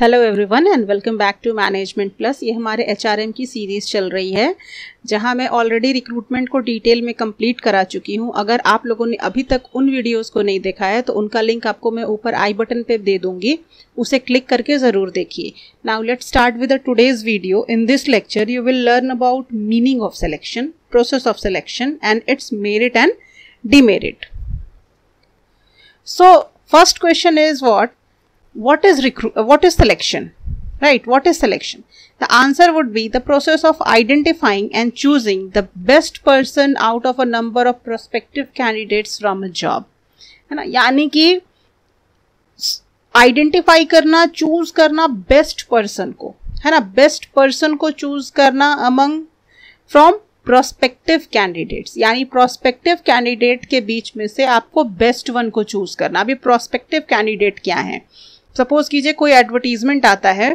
Hello everyone and welcome back to management plus. ये हमारे HRM की सीरीज़ चल रही है जहां मैं ऑलरेडी रिक्रूटमेंट को डिटेल में कंप्लीट करा चुकी हूं। अगर आप लोगों ने अभी तक उन वीडियोस को नहीं देखा है तो उनका लिंक आपको मैं ऊपर आई बटन पे दे दूंगी, उसे क्लिक करके ज़रूर देखिए। Now let's start with today's video. In this lecture you will learn about meaning of selection, process of selection and its merit and demerit. So first question is what is selection, right? What is selection? The answer would be the process of identifying and choosing the best person out of a number of prospective candidates from a job, है ना। यानी कि identify करना, choose करना best person को, है ना, best person को चूज करना अमंग फ्रॉम प्रोस्पेक्टिव कैंडिडेट्स, यानी प्रोस्पेक्टिव कैंडिडेट के बीच में से आपको बेस्ट वन को चूज करना। अभी प्रोस्पेक्टिव कैंडिडेट क्या है? सपोज कीजिए कोई एडवर्टीजमेंट आता है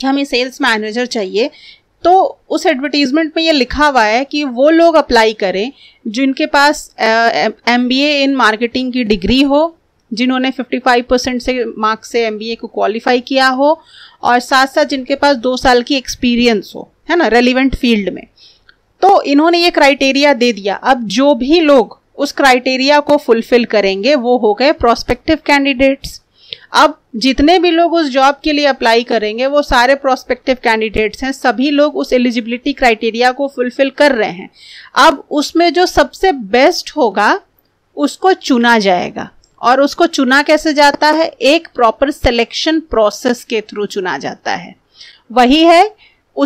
कि हमें सेल्स मैनेजर चाहिए, तो उस एडवर्टीजमेंट में ये लिखा हुआ है कि वो लोग अप्लाई करें जिनके पास MBA इन मार्केटिंग की डिग्री हो, जिन्होंने 55% से मार्क्स से MBA को क्वालिफाई किया हो और साथ साथ जिनके पास 2 साल की एक्सपीरियंस हो, है ना, रेलिवेंट फील्ड में। तो इन्होंने ये क्राइटेरिया दे दिया। अब जो भी लोग उस क्राइटेरिया को फुलफिल करेंगे वो हो गए प्रोस्पेक्टिव कैंडिडेट्स। अब जितने भी लोग उस जॉब के लिए अप्लाई करेंगे वो सारे प्रोस्पेक्टिव कैंडिडेट्स हैं, सभी लोग उस एलिजिबिलिटी क्राइटेरिया को फुलफिल कर रहे हैं। अब उसमें जो सबसे बेस्ट होगा उसको चुना जाएगा, और उसको चुना कैसे जाता है? एक प्रॉपर सिलेक्शन प्रोसेस के थ्रू चुना जाता है। वही है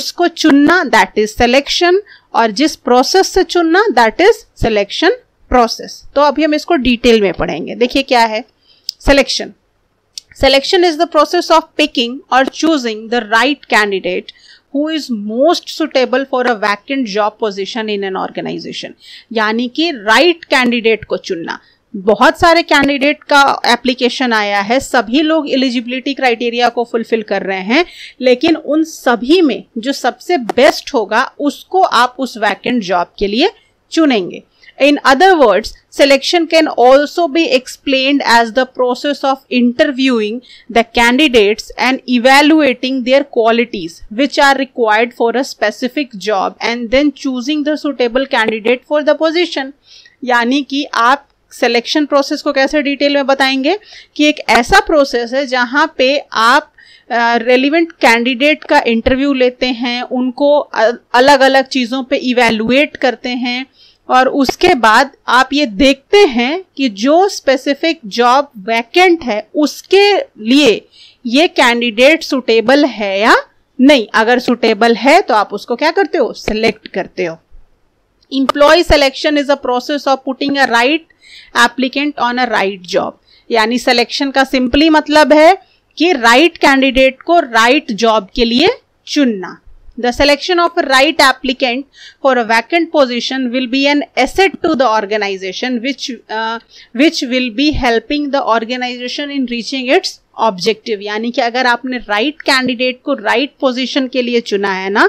उसको चुनना, दैट इज सिलेक्शन, और जिस प्रोसेस से चुनना, दैट इज सिलेक्शन प्रोसेस। तो अभी हम इसको डिटेल में पढ़ेंगे। देखिए क्या है selection. Selection is the process of picking or choosing the right candidate who is most suitable for a vacant job position in an organization. यानी कि right candidate को चुनना। बहुत सारे कैंडिडेट का एप्लीकेशन आया है, सभी लोग एलिजिबिलिटी क्राइटेरिया को फुलफिल कर रहे हैं, लेकिन उन सभी में जो सबसे बेस्ट होगा उसको आप उस वैकेंट जॉब के लिए चुनेंगे। In other words, selection can also be explained as the process of interviewing the candidates and evaluating their qualities which are required for a specific job and then choosing the suitable candidate for the position. यानी कि आप selection process को कैसे detail में बताएंगे कि एक ऐसा process है जहां पे आप रेलिवेंट कैंडिडेट का इंटरव्यू लेते हैं, उनको अलग अलग चीज़ों पे इवेलुएट करते हैं और उसके बाद आप ये देखते हैं कि जो स्पेसिफिक जॉब वैकेंट है उसके लिए ये कैंडिडेट सुटेबल है या नहीं। अगर सुटेबल है तो आप उसको क्या करते हो? सिलेक्ट करते हो। Employ selection is a process of putting a right applicant on a right job. यानी सिलेक्शन का सिंपली मतलब है कि राइट कैंडिडेट को राइट जॉब के लिए चुनना। The selection of a right applicant for a vacant position will be an asset to the organization, which will be helping the organization in reaching its objective. यानी कि अगर आपने right candidate को right position के लिए चुना है ना,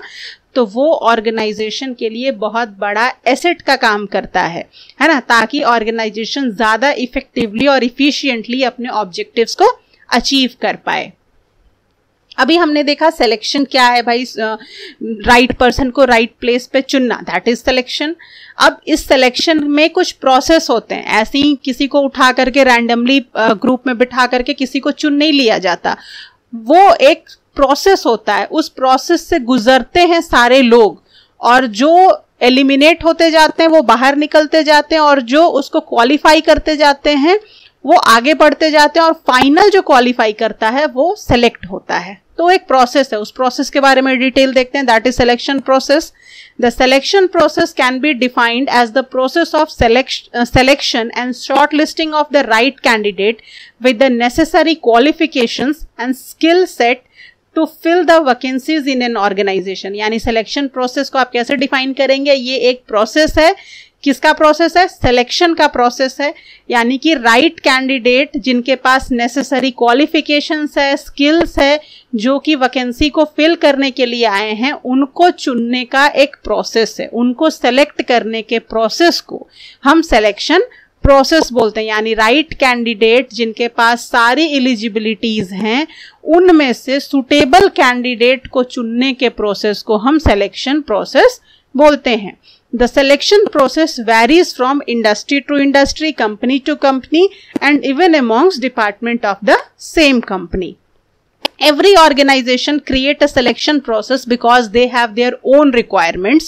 तो वो ऑर्गेनाइजेशन के लिए बहुत बड़ा एसेट का काम करता है ना, ताकि ऑर्गेनाइजेशन ज़्यादा इफेक्टिवली और इफिशियंटली अपने ऑब्जेक्टिव्स को अचीव कर पाए। अभी हमने देखा सिलेक्शन क्या है भाई, राइट पर्सन को राइट प्लेस पे चुनना, दैट इज सिलेक्शन। अब इस सिलेक्शन में कुछ प्रोसेस होते हैं, ऐसे ही किसी को उठा करके रैंडमली ग्रुप में बिठा करके किसी को चुन नहीं लिया जाता, वो एक प्रोसेस होता है। उस प्रोसेस से गुजरते हैं सारे लोग, और जो एलिमिनेट होते जाते हैं वो बाहर निकलते जाते हैं, और जो उसको क्वालिफाई करते जाते हैं वो आगे बढ़ते जाते हैं, और फाइनल जो क्वालिफाई करता है वो सेलेक्ट होता है। तो एक प्रोसेस है, उस प्रोसेस के बारे में डिटेल देखते हैं, that is selection process. The selection process can be defined as the process of selection and short listing of the right candidate with the necessary qualifications and skill set to fill the vacancies in an organisation. यानी selection process को आप कैसे define करेंगे? ये एक process है किसका process है? सिलेक्शन का प्रोसेस है, यानी कि राइट कैंडिडेट जिनके पास नेसेसरी क्वालिफिकेशंस है, स्किल्स है, जो कि वैकेंसी को फिल करने के लिए आए हैं, उनको चुनने का एक प्रोसेस है। उनको सेलेक्ट करने के प्रोसेस को हम सिलेक्शन प्रोसेस बोलते हैं। यानी राइट कैंडिडेट जिनके पास सारी एलिजिबिलिटीज हैं, उनमें से सुटेबल कैंडिडेट को चुनने के प्रोसेस को हम सिलेक्शन प्रोसेस बोलते हैं। The selection process varies from industry to industry, company to company, and even amongst department of the same company. Every organization create a selection process because they have their own requirements,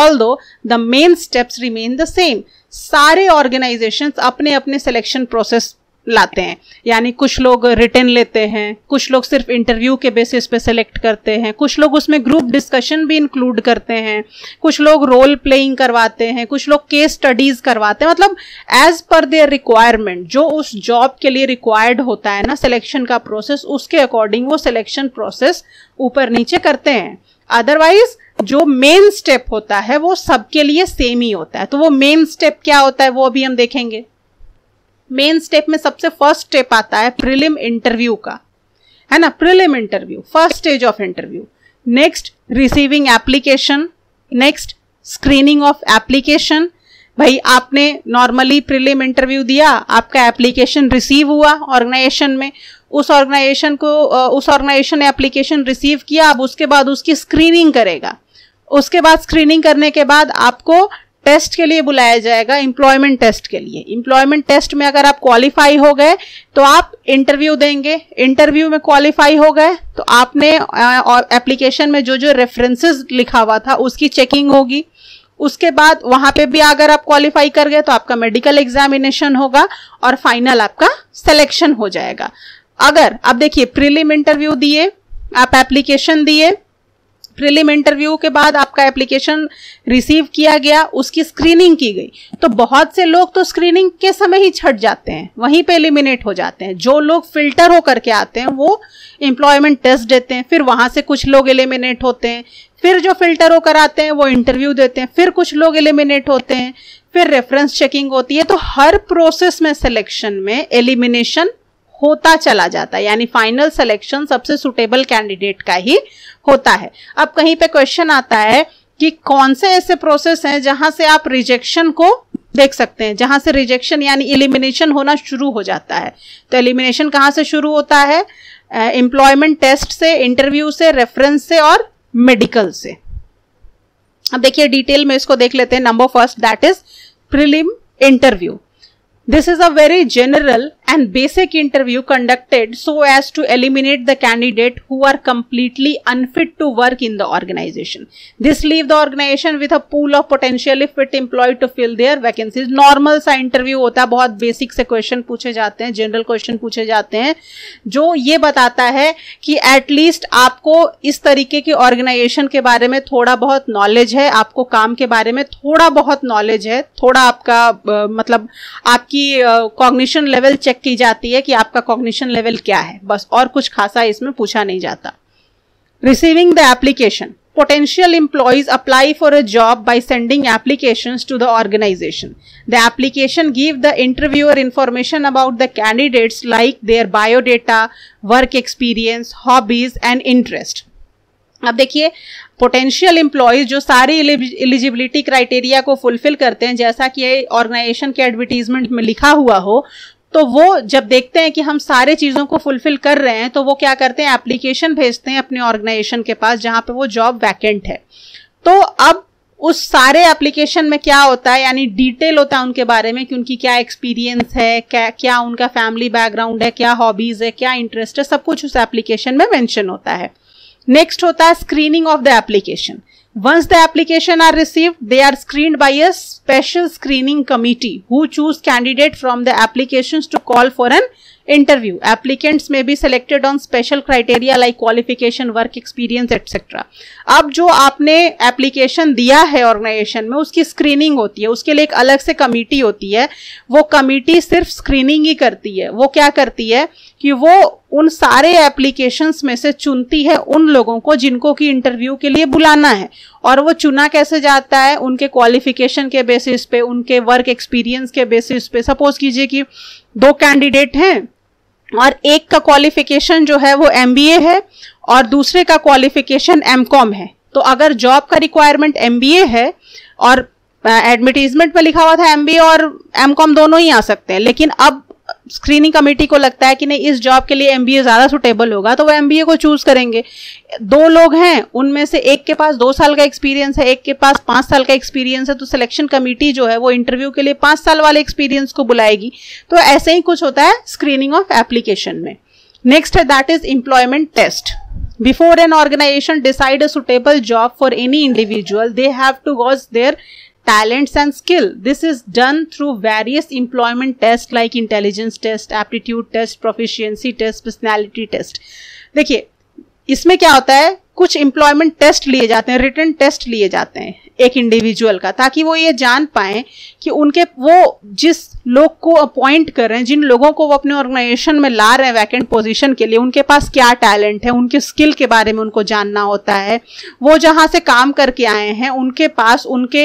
although the main steps remain the same. सारे organizations अपने अपने selection process लाते हैं, यानी कुछ लोग written लेते हैं, कुछ लोग सिर्फ इंटरव्यू के बेसिस पे सेलेक्ट करते हैं, कुछ लोग उसमें ग्रुप डिस्कशन भी इंक्लूड करते हैं, कुछ लोग रोल प्लेइंग करवाते हैं, कुछ लोग केस स्टडीज करवाते हैं। मतलब एज पर देयर रिक्वायरमेंट, जो उस जॉब के लिए रिक्वायर्ड होता है ना सिलेक्शन का प्रोसेस, उसके अकॉर्डिंग वो सिलेक्शन प्रोसेस ऊपर नीचे करते हैं। अदरवाइज जो मेन स्टेप होता है वो सबके लिए सेम ही होता है। तो वो मेन स्टेप क्या होता है वो अभी हम देखेंगे। मेन स्टेप में सबसे फर्स्ट स्टेप आता है प्रीलिम इंटरव्यू का, है ना। Prelim interview first stage of interview, next receiving application, next screening of application. भाई आपने नॉर्मली प्रीलिम इंटरव्यू दिया, आपका एप्लीकेशन रिसीव हुआ ऑर्गेनाइजेशन में, उस ऑर्गेनाइजेशन ने एप्लीकेशन रिसीव किया, अब उसके बाद उसकी स्क्रीनिंग करेगा। उसके बाद स्क्रीनिंग करने के बाद आपको टेस्ट के लिए बुलाया जाएगा, एम्प्लॉयमेंट टेस्ट के लिए। एम्प्लॉयमेंट टेस्ट में अगर आप क्वालिफाई हो गए तो आप इंटरव्यू देंगे, इंटरव्यू में क्वालिफाई हो गए तो आपने एप्लीकेशन में जो जो रेफरेंसेस लिखा हुआ था उसकी चेकिंग होगी। उसके बाद वहां पे भी अगर आप क्वालिफाई कर गए तो आपका मेडिकल एग्जामिनेशन होगा और फाइनल आपका सिलेक्शन हो जाएगा। अगर आप देखिए, प्रीलिम इंटरव्यू दिए, आप एप्लीकेशन दिए, प्रीलिम इंटरव्यू के बाद आपका एप्लीकेशन रिसीव किया गया, उसकी स्क्रीनिंग की गई। तो बहुत से लोग तो स्क्रीनिंग के समय ही छट जाते हैं, वहीं पे एलिमिनेट हो जाते हैं। जो लोग फिल्टर होकर के आते हैं वो एम्प्लॉयमेंट टेस्ट देते हैं, फिर वहां से कुछ लोग एलिमिनेट होते हैं, फिर जो फिल्टर होकर आते हैं वो इंटरव्यू देते हैं, फिर कुछ लोग एलिमिनेट होते हैं, फिर रेफरेंस चेकिंग होती है। तो हर प्रोसेस में सिलेक्शन में एलिमिनेशन होता चला जाता है, यानी फाइनल सिलेक्शन सबसे सुटेबल कैंडिडेट का ही होता है। अब कहीं पे क्वेश्चन आता है कि कौन से ऐसे प्रोसेस हैं जहां से आप रिजेक्शन को देख सकते हैं, जहां से रिजेक्शन यानी एलिमिनेशन होना शुरू हो जाता है। तो एलिमिनेशन कहां से शुरू होता है? एम्प्लॉयमेंट टेस्ट से, इंटरव्यू से, रेफरेंस से और मेडिकल से। अब देखिए डिटेल में इसको देख लेते हैं। Number first, that is prelim interview. This is a very general and basic interview conducted so as to eliminate the candidate who are completely unfit to work in the organization. This leave the organization with a pool of potentially fit employee to fill their vacancies. Normal सा interview होता है, बहुत basic से question पूछे जाते हैं, general question पूछे जाते हैं, जो ये बताता है कि at least आपको इस तरीके की organization के बारे में थोड़ा बहुत knowledge है, आपको काम के बारे में थोड़ा बहुत knowledge है, थोड़ा आपका मतलब आपकी कॉग्निशन लेवल चेक की जाती है कि आपका कॉग्निशन लेवल क्या है, बस। और कुछ खासा इसमें पूछा नहीं जाता। Receiving the application, potential employees apply for a job by sending applications to the organization. The application give the interviewer information about the candidates like their bio data, work experience, hobbies and interest. अब देखिए potential employees जो सारी eligibility criteria को fulfil करते हैं, जैसा कि organisation के एडवर्टीजमेंट में लिखा हुआ हो, तो वो जब देखते हैं कि हम सारे चीज़ों को फुलफिल कर रहे हैं तो वो क्या करते हैं, एप्लीकेशन भेजते हैं अपने ऑर्गेनाइजेशन के पास जहाँ पे वो जॉब वैकेंट है। तो अब उस सारे एप्लीकेशन में क्या होता है, यानी डिटेल होता है उनके बारे में कि उनकी क्या एक्सपीरियंस है, क्या उनका फैमिली बैकग्राउंड है, क्या हॉबीज है, क्या इंटरेस्ट है, सब कुछ उस एप्लीकेशन में मेंशन होता है। नेक्स्ट होता है screening of the application. Once the application are received, they are screened by a special screening committee who choose candidate from the applications to call for an interview. Applicants may be selected on special criteria like qualification, work experience etcetera. अब जो आपने application दिया है organisation में, उसकी screening होती है, उसके लिए एक अलग से कमिटी होती है। वो कमिटी सिर्फ स्क्रीनिंग ही करती है। वो क्या करती है कि वो उन सारे एप्लीकेशंस में से चुनती है उन लोगों को जिनको कि इंटरव्यू के लिए बुलाना है। और वो चुना कैसे जाता है? उनके क्वालिफिकेशन के बेसिस पे, उनके वर्क एक्सपीरियंस के बेसिस पे। सपोज कीजिए कि दो कैंडिडेट हैं और एक का क्वालिफिकेशन जो है वो MBA है और दूसरे का क्वालिफिकेशन MCOM है। तो अगर जॉब का रिक्वायरमेंट MBA है और एडवर्टीजमेंट में लिखा हुआ था MBA और MCOM दोनों ही आ सकते हैं, लेकिन अब स्क्रीनिंग कमेटी को लगता है कि नहीं, इस जॉब के लिए MBA ज़्यादा सुटेबल होगा, तो वो MBA को चूज़ करेंगे। दो लोग हैं, उनमें से एक के पास 2 साल का एक्सपीरियंस है, एक के पास 5 साल का एक्सपीरियंस है, तो सिलेक्शन कमेटी जो है वो इंटरव्यू के लिए 5 साल वाले एक्सपीरियंस को बुलाएगी। तो ऐसे ही कुछ होता है स्क्रीनिंग ऑफ एप्लीकेशन में। नेक्स्ट है that is employment test. Before an organisation decide a suitable job for any individual, they have to gauge their talents and skill. This is done through various employment tests like intelligence test, aptitude test, proficiency test, personality test. देखिए इसमें क्या होता है, कुछ employment test लिए जाते हैं, written test लिए जाते हैं एक इंडिविजुअल का, ताकि वो ये जान पाए कि उनके वो जिस लोग को अपॉइंट कर रहे हैं, जिन लोगों को वो अपने ऑर्गेनाइजेशन में ला रहे हैं वैकेंट पोजीशन के लिए, उनके पास क्या टैलेंट है, उनके स्किल के बारे में उनको जानना होता है। वो जहाँ से काम करके आए हैं उनके पास उनके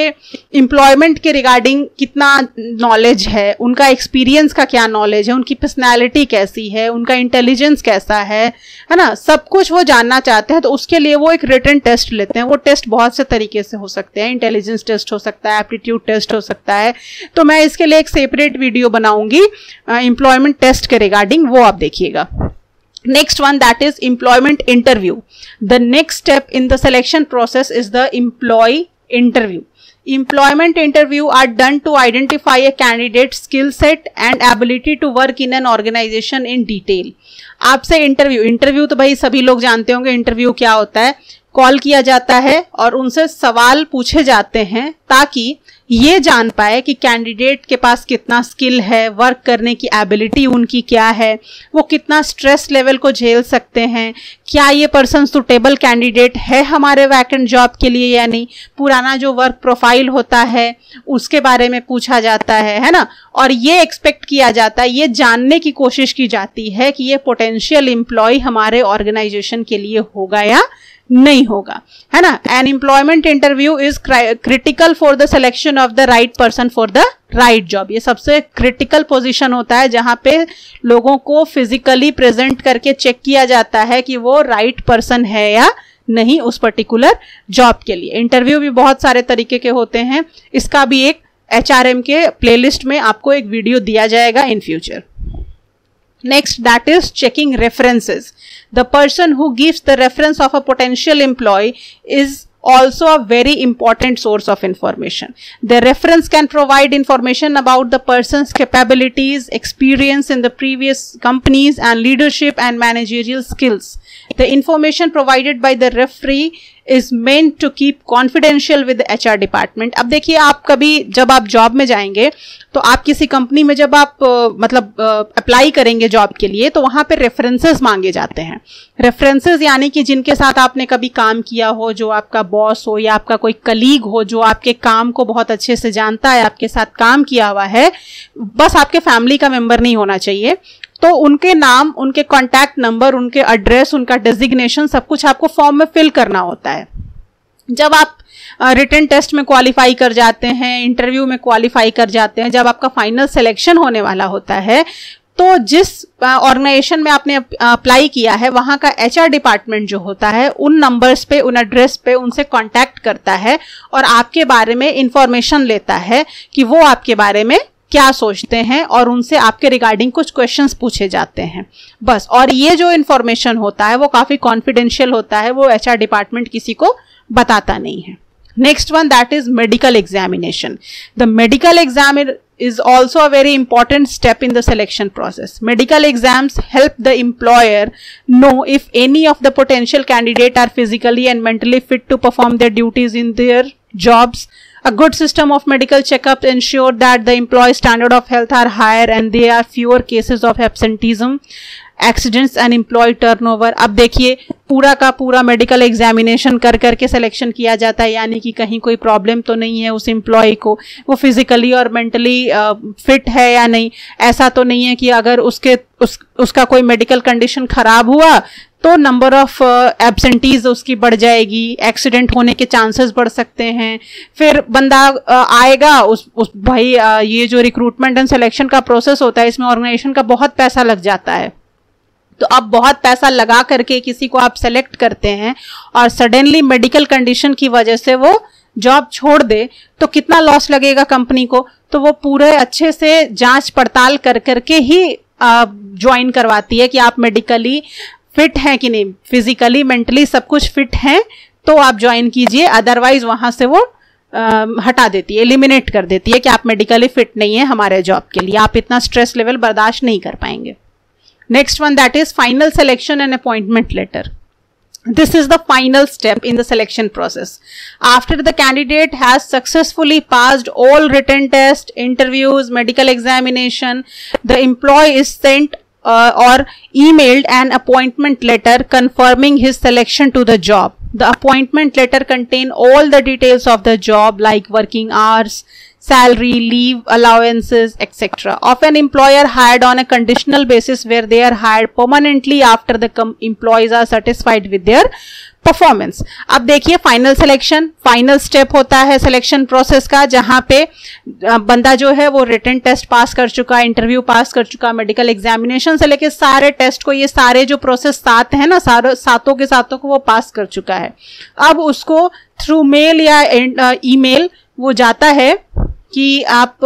एम्प्लॉयमेंट के रिगार्डिंग कितना नॉलेज है, उनका एक्सपीरियंस का क्या नॉलेज है, उनकी पर्सनैलिटी कैसी है, उनका इंटेलिजेंस कैसा है ना, सब कुछ वो जानना चाहते हैं। तो उसके लिए वो एक रिटन टेस्ट लेते हैं। वो टेस्ट बहुत से तरीके से हो सकते हैं, इंटेलिजेंस टेस्ट हो सकता है, एप्टीट्यूड टेस्ट हो सकता है। तो मैं इसके लिए एक सेपरेट वीडियो बनाऊंगी एम्प्लॉयमेंट टेस्ट के रिगार्डिंग, वो आप देखिएगा। Next one that is employment interview. The next step in the selection process is the employ interview. Employment interview are done to identify a candidate's skill set and ability to work in an organization in detail. आपसे interview तो भाई सभी लोग जानते होंगे interview क्या होता है। कॉल किया जाता है और उनसे सवाल पूछे जाते हैं ताकि ये जान पाए कि कैंडिडेट के पास कितना स्किल है, वर्क करने की एबिलिटी उनकी क्या है, वो कितना स्ट्रेस लेवल को झेल सकते हैं, क्या ये पर्सन सुटेबल कैंडिडेट है हमारे वैकेंट जॉब के लिए या नहीं। पुराना जो वर्क प्रोफाइल होता है उसके बारे में पूछा जाता है ना, और ये एक्सपेक्ट किया जाता है, ये जानने की कोशिश की जाती है कि ये पोटेंशियल एम्प्लॉय हमारे ऑर्गेनाइजेशन के लिए होगा या नहीं होगा, है ना। An employment interview is critical for the selection of the right person for the right job. ये सबसे क्रिटिकल पोजीशन होता है जहाँ पे लोगों को फिजिकली प्रेजेंट करके चेक किया जाता है कि वो राइट पर्सन है या नहीं उस पर्टिकुलर जॉब के लिए। इंटरव्यू भी बहुत सारे तरीके के होते हैं, इसका भी एक HRM के प्लेलिस्ट में आपको एक वीडियो दिया जाएगा in future. Next, that is checking references. The person who gives the reference of a potential employee is also a very important source of information. The reference can provide information about the person's capabilities, experience in the previous companies, and leadership and managerial skills. The information provided by the referee is meant to keep confidential with the HR department. अब देखिए, आप कभी जब आप job में जाएंगे तो आप किसी कंपनी में जब आप मतलब अप्लाई करेंगे जॉब के लिए, तो वहाँ पे रेफरेंसेस मांगे जाते हैं। रेफरेंसेस यानी कि जिनके साथ आपने कभी काम किया हो, जो आपका बॉस हो या आपका कोई कलीग हो जो आपके काम को बहुत अच्छे से जानता है, आपके साथ काम किया हुआ है। बस आपके फैमिली का मेम्बर नहीं होना चाहिए। तो उनके नाम, उनके कॉन्टैक्ट नंबर, उनके एड्रेस, उनका डेजिग्नेशन, सब कुछ आपको फॉर्म में फिल करना होता है। जब आप रिटन टेस्ट में क्वालिफाई कर जाते हैं, इंटरव्यू में क्वालिफाई कर जाते हैं, जब आपका फाइनल सिलेक्शन होने वाला होता है, तो जिस ऑर्गेनाइजेशन में आपने अप्लाई किया है वहाँ का HR डिपार्टमेंट जो होता है उन नंबर्स पे, उन एड्रेस पे उनसे कॉन्टैक्ट करता है और आपके बारे में इंफॉर्मेशन लेता है कि वो आपके बारे में क्या सोचते हैं, और उनसे आपके रिगार्डिंग कुछ क्वेश्चंस पूछे जाते हैं बस। और ये जो इन्फॉर्मेशन होता है वो काफ़ी कॉन्फिडेंशियल होता है, वो HR डिपार्टमेंट किसी को बताता नहीं है। Next one that is medical examination. The medical exam is also a very important step in the selection process. Medical exams help the employer know if any of the potential candidate are physically and mentally fit to perform their duties in their jobs. A good system of medical checkups ensure that the employee's standard of health are higher and there are fewer cases of absenteeism. Accidents and employee turnover. अब देखिए पूरा का पूरा medical examination कर करके selection किया जाता है, यानी कि कहीं कोई प्रॉब्लम तो नहीं है उस एम्प्लॉय को, वो फिजिकली और मेंटली फिट है या नहीं। ऐसा तो नहीं है कि अगर उसका कोई मेडिकल कंडीशन खराब हुआ तो नंबर ऑफ एब्सेंटीज उसकी बढ़ जाएगी, एक्सीडेंट होने के चांसेस बढ़ सकते हैं। फिर बंदा आएगा उस भाई ये जो रिक्रूटमेंट एंड सिलेक्शन का प्रोसेस होता है इसमें ऑर्गेनाइजेशन का बहुत पैसा लग जाता है। तो अब बहुत पैसा लगा करके किसी को आप सेलेक्ट करते हैं और सडनली मेडिकल कंडीशन की वजह से वो जॉब छोड़ दे तो कितना लॉस लगेगा कंपनी को। तो वो पूरे अच्छे से जांच पड़ताल कर करके ही ज्वाइन करवाती है कि आप मेडिकली फिट हैं कि नहीं, फिजिकली मेंटली सब कुछ फिट हैं तो आप ज्वाइन कीजिए, अदरवाइज वहां से वो हटा देती है, एलिमिनेट कर देती है कि आप मेडिकली फिट नहीं है हमारे जॉब के लिए, आप इतना स्ट्रेस लेवल बर्दाश्त नहीं कर पाएंगे। Next one, that is final selection and appointment letter. This is the final step in the selection process. After the candidate has successfully passed all written tests, interviews, medical examination, the employee is sent or emailed an appointment letter confirming his selection to the job. The appointment letter contain all the details of the job like working hours, salary, leave allowances, etc. of an employer hired on a conditional basis where they are hired permanently after the employees are satisfied with their performance. अब देखिए final selection, final step होता है selection process का, जहां पे बंदा जो है वो रिटन टेस्ट पास कर चुका, इंटरव्यू पास कर चुका, मेडिकल एग्जामिनेशन से लेके सारे टेस्ट को, ये सारे जो प्रोसेस सात है ना, सातों के सातों को वो पास कर चुका है। अब उसको थ्रू मेल या ईमेल वो जाता है कि आप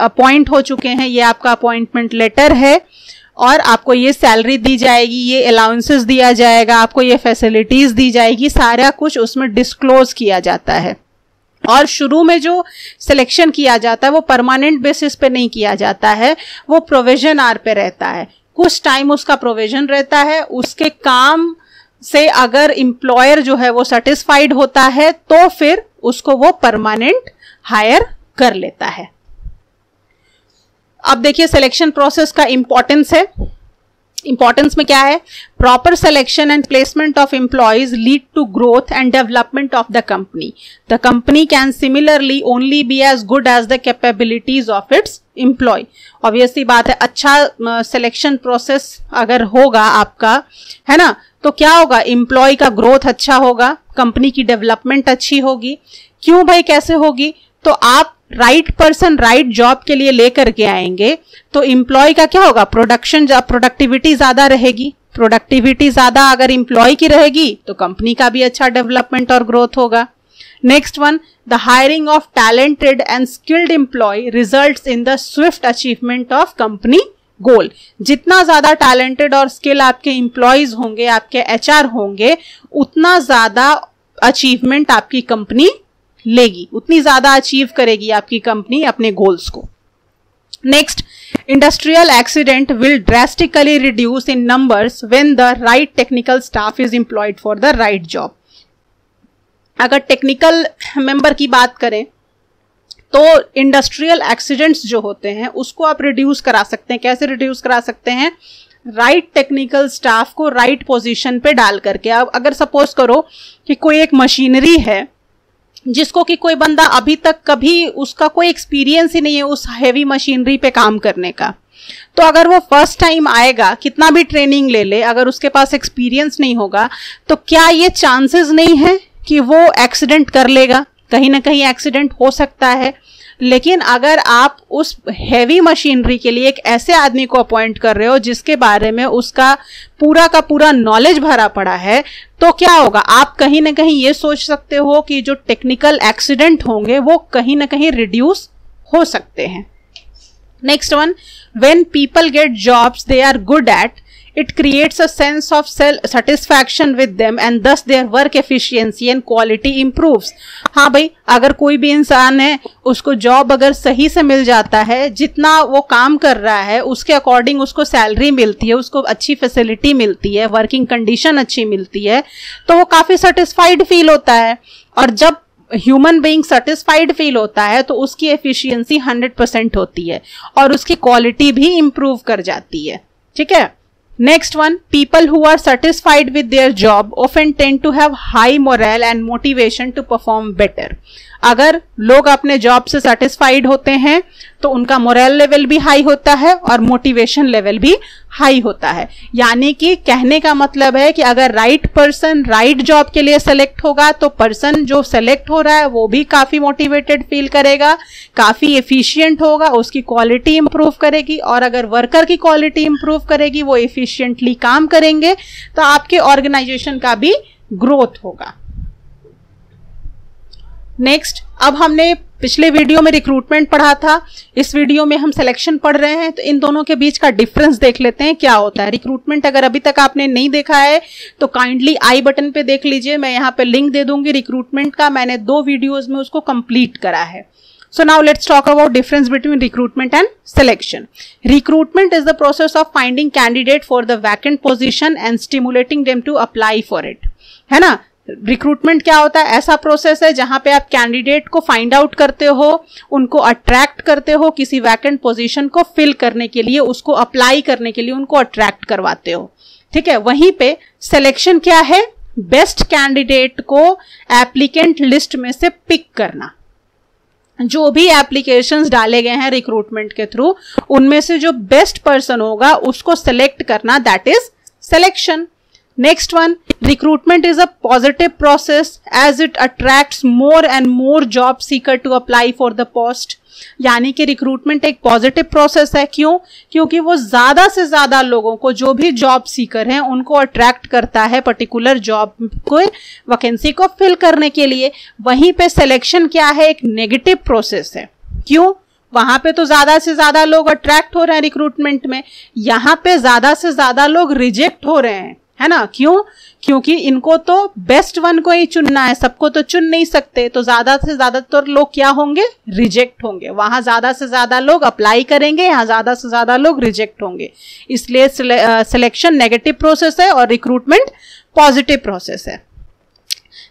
अपॉइंट हो चुके हैं, ये आपका अपॉइंटमेंट लेटर है और आपको ये सैलरी दी जाएगी, ये अलाउंसेस दिया जाएगा, आपको ये फैसिलिटीज दी जाएगी, सारा कुछ उसमें डिस्क्लोज किया जाता है। और शुरू में जो सिलेक्शन किया जाता है वो परमानेंट बेसिस पे नहीं किया जाता है, वो प्रोविजन आर पे रहता है, कुछ टाइम उसका प्रोविजन रहता है। उसके काम से अगर एम्प्लॉयर जो है वो सेटिस्फाइड होता है तो फिर उसको वो परमानेंट हायर कर लेता है। अब देखिए सिलेक्शन प्रोसेस का इम्पोर्टेंस है, इम्पोर्टेंस में क्या है, proper selection and placement of employees lead to growth and development of the company. The company can similarly only be as good as the capabilities of its employ. Obviously बात है, अच्छा selection process अगर होगा आपका, है ना, तो क्या होगा, एम्प्लॉय का ग्रोथ अच्छा होगा, कंपनी की डेवलपमेंट अच्छी होगी। क्यों भाई, कैसे होगी, तो आप राइट पर्सन राइट जॉब के लिए लेकर के आएंगे तो एम्प्लॉय का क्या होगा, प्रोडक्टिविटी ज्यादा रहेगी, प्रोडक्टिविटी ज्यादा अगर एम्प्लॉय की रहेगी तो कंपनी का भी अच्छा डेवलपमेंट और ग्रोथ होगा। Next one, the hiring of talented and skilled employ results in the swift achievement of company goal. जितना ज्यादा टैलेंटेड और स्किल आपके एम्प्लॉयज होंगे, आपके एचआर होंगे, उतना ज्यादा अचीवमेंट आपकी कंपनी लेगी, उतनी ज्यादा अचीव करेगी आपकी कंपनी अपने गोल्स को। Next, industrial accident will drastically reduce in numbers when the right technical staff is employed for the right job. अगर टेक्निकल मेंबर की बात करें तो इंडस्ट्रियल एक्सीडेंट्स जो होते हैं उसको आप रिड्यूस करा सकते हैं। कैसे रिड्यूस करा सकते हैं, राइट टेक्निकल स्टाफ को राइट पोजीशन पे डाल करके। अब अगर सपोज करो कि कोई एक मशीनरी है जिसको कि कोई बंदा अभी तक कभी उसका कोई एक्सपीरियंस ही नहीं है उस हैवी मशीनरी पे काम करने का, तो अगर वो फर्स्ट टाइम आएगा, कितना भी ट्रेनिंग ले ले, अगर उसके पास एक्सपीरियंस नहीं होगा तो क्या ये चांसेस नहीं है कि वो एक्सीडेंट कर लेगा, कहीं ना कहीं एक्सीडेंट हो सकता है। लेकिन अगर आप उस हैवी मशीनरी के लिए एक ऐसे आदमी को अपॉइंट कर रहे हो जिसके बारे में उसका पूरा का पूरा नॉलेज भरा पड़ा है तो क्या होगा, आप कहीं ना कहीं ये सोच सकते हो कि जो टेक्निकल एक्सीडेंट होंगे वो कहीं ना कहीं रिड्यूस हो सकते हैं। Next one, when people get jobs they are good at it creates a sense of self satisfaction with them and thus their work efficiency and quality improves। हाँ भाई, अगर कोई भी इंसान है उसको जॉब अगर सही से मिल जाता है, जितना वो काम कर रहा है उसके अकॉर्डिंग उसको सैलरी मिलती है, उसको अच्छी फैसिलिटी मिलती है, वर्किंग कंडीशन अच्छी मिलती है, तो वो काफी सेटिस्फाइड फील होता है। और जब ह्यूमन बीइंग सेटिस्फाइड फील होता है तो उसकी एफिशिएंसी 100% होती है और उसकी क्वालिटी भी इम्प्रूव कर जाती है। ठीक है, Next one, people who are satisfied with their job often tend to have high morale and motivation to perform better. अगर लोग अपने जॉब से सेटिस्फाइड होते हैं तो उनका मोरल लेवल भी हाई होता है और मोटिवेशन लेवल भी हाई होता है. यानी कि कहने का मतलब है कि अगर राइट पर्सन राइट जॉब के लिए सेलेक्ट होगा तो पर्सन जो सेलेक्ट हो रहा है वो भी काफ़ी मोटिवेटेड फील करेगा, काफ़ी एफिशिएंट होगा, उसकी क्वालिटी इंप्रूव करेगी और अगर वर्कर की क्वालिटी इंप्रूव करेगी वो एफिशिएंटली काम करेंगे तो आपके ऑर्गेनाइजेशन का भी ग्रोथ होगा. नेक्स्ट, अब हमने पिछले वीडियो में रिक्रूटमेंट पढ़ा था, इस वीडियो में हम सिलेक्शन पढ़ रहे हैं, तो इन दोनों के बीच का डिफरेंस देख लेते हैं क्या होता है. रिक्रूटमेंट अगर अभी तक आपने नहीं देखा है तो काइंडली आई बटन पे देख लीजिए, मैं यहाँ पे लिंक दे दूंगी रिक्रूटमेंट का, मैंने 2 वीडियोज में उसको कंप्लीट करा है. So now let's talk about difference between recruitment and selection. Recruitment is the process of finding candidate for the vacant position and stimulating them to apply for it, है ना. Recruitment क्या होता है, ऐसा प्रोसेस है जहां पे आप कैंडिडेट को फाइंड आउट करते हो, उनको अट्रैक्ट करते हो, किसी वैकेंट पोजीशन को फिल करने के लिए, उसको अप्लाई करने के लिए उनको अट्रैक्ट करवाते हो, ठीक है. वहीं पे सिलेक्शन क्या है, बेस्ट कैंडिडेट को एप्लीकेंट लिस्ट में से पिक करना. जो भी एप्लीकेशंस डाले गए हैं रिक्रूटमेंट के थ्रू उनमें से जो बेस्ट पर्सन होगा उसको सेलेक्ट करना, that is selection. Next one, recruitment is a positive process as it attracts more and more job seeker to apply for the post. यानी कि रिक्रूटमेंट एक पॉजिटिव प्रोसेस है. क्यों? क्योंकि वो ज़्यादा से ज़्यादा लोगों को, जो भी जॉब सीकर हैं, उनको अट्रैक्ट करता है पर्टिकुलर जॉब को, वैकेंसी को फिल करने के लिए. वहीं पे सिलेक्शन क्या है, एक नेगेटिव प्रोसेस है. क्यों? वहां पे तो ज्यादा से ज्यादा लोग अट्रैक्ट हो रहे हैं रिक्रूटमेंट में, यहाँ पे ज्यादा से ज्यादा लोग रिजेक्ट हो रहे हैं, है ना. क्यों? क्योंकि इनको तो बेस्ट वन को ही चुनना है, सबको तो चुन नहीं सकते, तो ज्यादा से ज्यादातर लोग क्या होंगे, रिजेक्ट होंगे. वहां ज्यादा से ज्यादा लोग अप्लाई करेंगे, यहाँ ज्यादा से ज्यादा लोग रिजेक्ट होंगे. इसलिए सिलेक्शन नेगेटिव प्रोसेस है और रिक्रूटमेंट पॉजिटिव प्रोसेस है.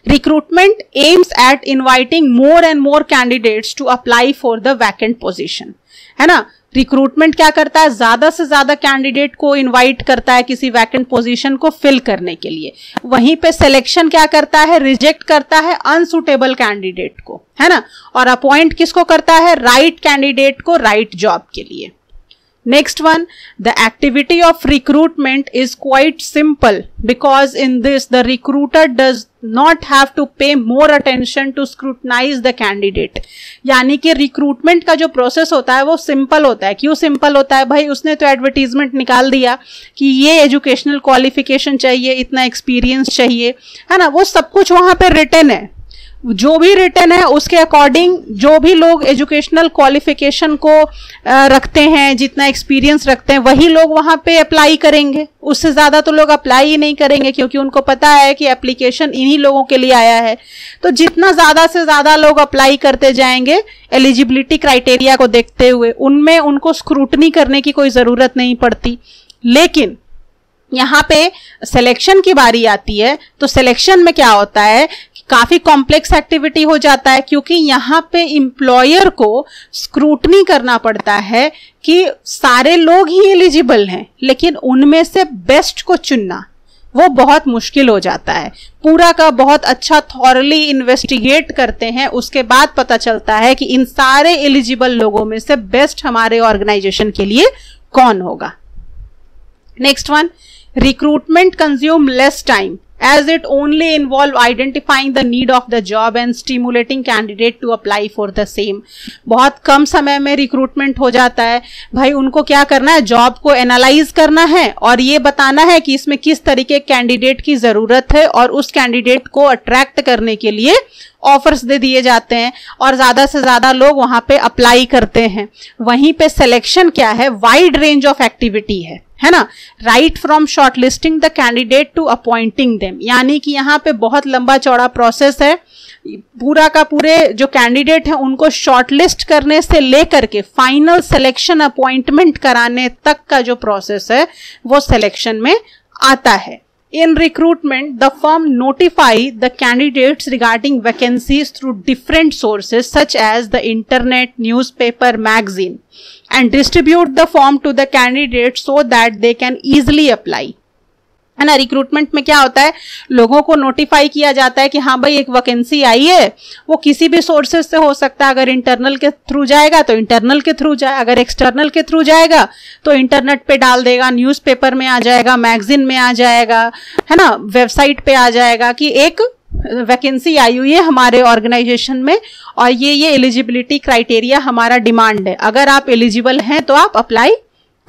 Recruitment aims at inviting more and more candidates to apply for the vacant position, है ना. रिक्रूटमेंट क्या करता है, ज्यादा से ज्यादा कैंडिडेट को इनवाइट करता है किसी वैकेंट पोजीशन को फिल करने के लिए. वहीं पे सिलेक्शन क्या करता है, रिजेक्ट करता है अनसूटेबल कैंडिडेट को, है ना, और अपॉइंट किसको करता है, राइट कैंडिडेट को राइट जॉब के लिए. Next one, the activity of recruitment is quite simple because in this the recruiter does not have to pay more attention to scrutinise the candidate. यानी कि रिक्रूटमेंट का जो प्रोसेस होता है वो सिंपल होता है. क्यों सिंपल होता है भाई, उसने तो एडवर्टीजमेंट निकाल दिया कि ये एजुकेशनल क्वालिफिकेशन चाहिए, इतना एक्सपीरियंस चाहिए, है ना. वो सब कुछ वहां पे रिटन है, जो भी रिटन है उसके अकॉर्डिंग जो भी लोग एजुकेशनल क्वालिफिकेशन को रखते हैं, जितना एक्सपीरियंस रखते हैं, वही लोग वहां पे अप्लाई करेंगे. उससे ज़्यादा तो लोग अप्लाई ही नहीं करेंगे क्योंकि उनको पता है कि एप्लीकेशन इन्हीं लोगों के लिए आया है. तो जितना ज़्यादा से ज़्यादा लोग अप्लाई करते जाएंगे एलिजिबिलिटी क्राइटेरिया को देखते हुए, उनमें उनको स्क्रूटनी करने की कोई ज़रूरत नहीं पड़ती. लेकिन यहाँ पे सिलेक्शन की बारी आती है तो सिलेक्शन में क्या होता है, काफ़ी कॉम्प्लेक्स एक्टिविटी हो जाता है क्योंकि यहाँ पे एम्प्लॉयर को स्क्रूटनी करना पड़ता है कि सारे लोग ही एलिजिबल हैं, लेकिन उनमें से बेस्ट को चुनना वो बहुत मुश्किल हो जाता है. पूरा का बहुत अच्छा थॉरली इन्वेस्टिगेट करते हैं, उसके बाद पता चलता है कि इन सारे एलिजिबल लोगों में से बेस्ट हमारे ऑर्गेनाइजेशन के लिए कौन होगा. Next one, recruitment consume less time as it only involve identifying the need of the job and stimulating candidate to apply for the same. बहुत कम समय में रिक्रूटमेंट हो जाता है भाई. उनको क्या करना है, जॉब को एनालाइज करना है और ये बताना है कि इसमें किस तरीके कैंडिडेट की ज़रूरत है और उस कैंडिडेट को अट्रैक्ट करने के लिए ऑफर्स दे दिए जाते हैं और ज़्यादा से ज़्यादा लोग वहाँ पे अप्लाई करते हैं. वहीं पे सिलेक्शन क्या है, वाइड रेंज ऑफ एक्टिविटी है ना, right from short listing the candidate to appointing them. यानी कि यहाँ पे बहुत लंबा चौड़ा प्रोसेस है, पूरा का पूरे जो कैंडिडेट है उनको शॉर्टलिस्ट करने से लेकर के फाइनल सिलेक्शन अपॉइंटमेंट कराने तक का जो प्रोसेस है वो सिलेक्शन में आता है. In recruitment, the firm notify the candidates regarding vacancies through different sources such as the internet, newspaper, magazine, and distribute the form to the candidates so that they can easily apply. है ना, recruitment में क्या होता है, लोगों को notify किया जाता है कि हाँ भाई एक वैकेंसी आई है, वो किसी भी सोर्सेज से हो सकता है, अगर इंटरनल के थ्रू जाएगा तो इंटरनल के थ्रू जाएगा, अगर एक्सटर्नल के थ्रू जाएगा तो इंटरनेट पे डाल देगा, न्यूज़पेपर में आ जाएगा, मैगजीन में आ जाएगा, है ना, वेबसाइट पे आ जाएगा कि एक वैकेंसी आई हुई है हमारे ऑर्गेनाइजेशन में और ये एलिजिबिलिटी क्राइटेरिया हमारा डिमांड है, अगर आप एलिजिबल हैं तो आप अप्लाई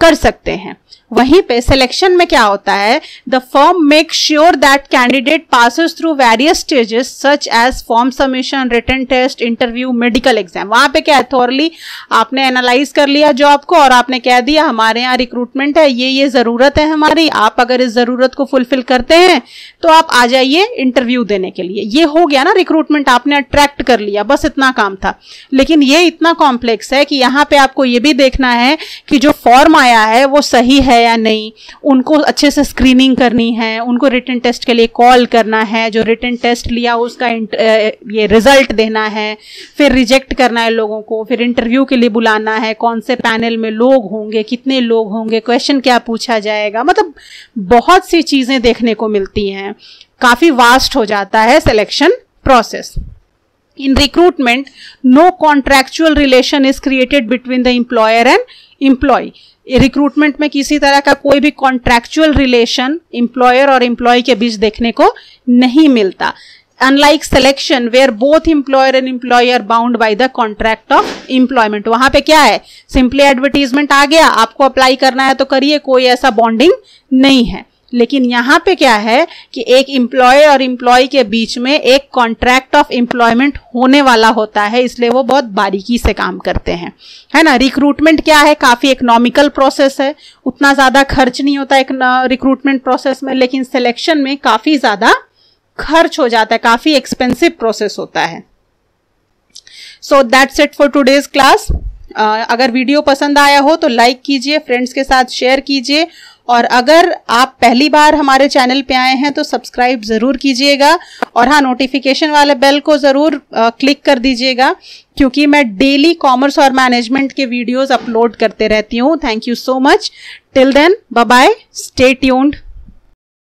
कर सकते हैं. वहीं पे सिलेक्शन में क्या होता है, the firm make sure that candidate passes through various stages such as form submission, written test, interview, medical exam. वहां पे क्या है, थोरली आपने एनालाइज कर लिया जॉब को और आपने कह दिया हमारे यहाँ रिक्रूटमेंट है, ये जरूरत है हमारी, आप अगर इस जरूरत को फुलफिल करते हैं तो आप आ जाइए इंटरव्यू देने के लिए. ये हो गया ना रिक्रूटमेंट, आपने अट्रैक्ट कर लिया, बस इतना काम था. लेकिन ये इतना कॉम्प्लेक्स है कि यहाँ पे आपको ये भी देखना है कि जो फॉर्म आया है वो सही है या नहीं, उनको अच्छे से स्क्रीनिंग करनी है, उनको रिटन टेस्ट के लिए कॉल करना है, जो रिटन टेस्ट लिया उसका ये रिजल्ट देना है, फिर रिजेक्ट करना है लोगों को, फिर इंटरव्यू के लिए बुलाना है, कौन से पैनल में लोग होंगे, कितने लोग होंगे, क्वेश्चन क्या पूछा जाएगा, मतलब बहुत सी चीजें देखने को मिलती हैं, काफी वास्ट हो जाता है selection process. In recruitment, no contractual relation is created between the employer and employee. Recruitment में किसी तरह का कोई भी कॉन्ट्रैक्चुअल रिलेशन एम्प्लॉयर और एम्प्लॉय के बीच देखने को नहीं मिलता. Unlike selection, where both employer and employee are bound by the contract of employment. वहां पे क्या है, सिंपली एडवर्टीजमेंट आ गया, आपको अप्लाई करना है तो करिए, कोई ऐसा बॉन्डिंग नहीं है. लेकिन यहाँ पे क्या है कि एक एम्प्लॉयर और एम्प्लॉय के बीच में एक कॉन्ट्रैक्ट ऑफ एम्प्लॉयमेंट होने वाला होता है, इसलिए वो बहुत बारीकी से काम करते हैं, है ना. रिक्रूटमेंट क्या है, काफ़ी इकोनॉमिकल प्रोसेस है, उतना ज़्यादा खर्च नहीं होता एक रिक्रूटमेंट प्रोसेस में, लेकिन सिलेक्शन में काफ़ी ज़्यादा खर्च हो जाता है, काफ़ी एक्सपेंसिव प्रोसेस होता है. So that's it for today's class. अगर वीडियो पसंद आया हो तो लाइक कीजिए, फ्रेंड्स के साथ शेयर कीजिए, और अगर आप पहली बार हमारे चैनल पे आए हैं तो सब्सक्राइब ज़रूर कीजिएगा, और हाँ, नोटिफिकेशन वाले बेल को ज़रूर क्लिक कर दीजिएगा, क्योंकि मैं डेली कॉमर्स और मैनेजमेंट के वीडियोस अपलोड करते रहती हूँ. Thank you so much. Till then, bye bye, stay tuned.